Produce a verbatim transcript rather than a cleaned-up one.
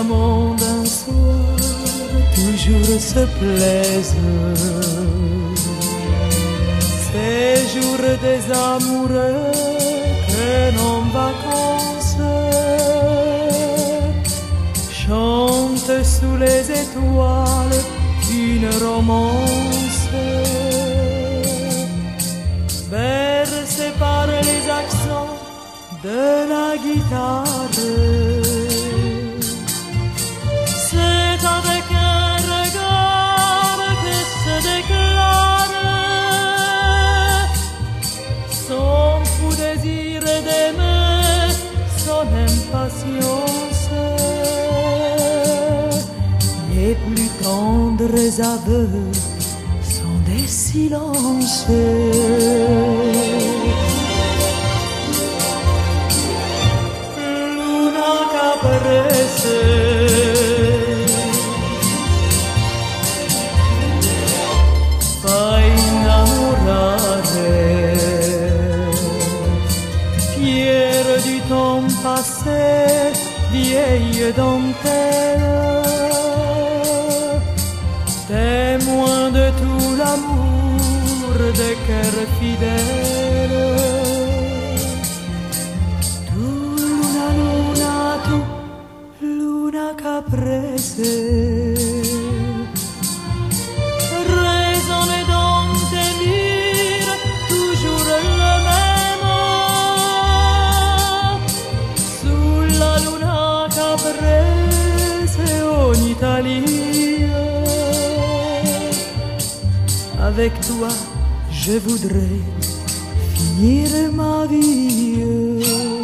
amants d'un soir toujours se plaisent. Ces jours des amoureux prennent en vacances, chantent sous les étoiles une romance, bercée par les accents de la guitare. Les plus tendres aveux sont des silences. Luna Caprese, fai innamorare, fière du temps passé, vieille dentelle, témoin de tout l'amour des cœurs fidèles. Tu luna luna, tu luna caprese, résonne dans tes lyres toujours le même, sous la luna caprese en Italie. Avec toi, je voudrais finir ma vie.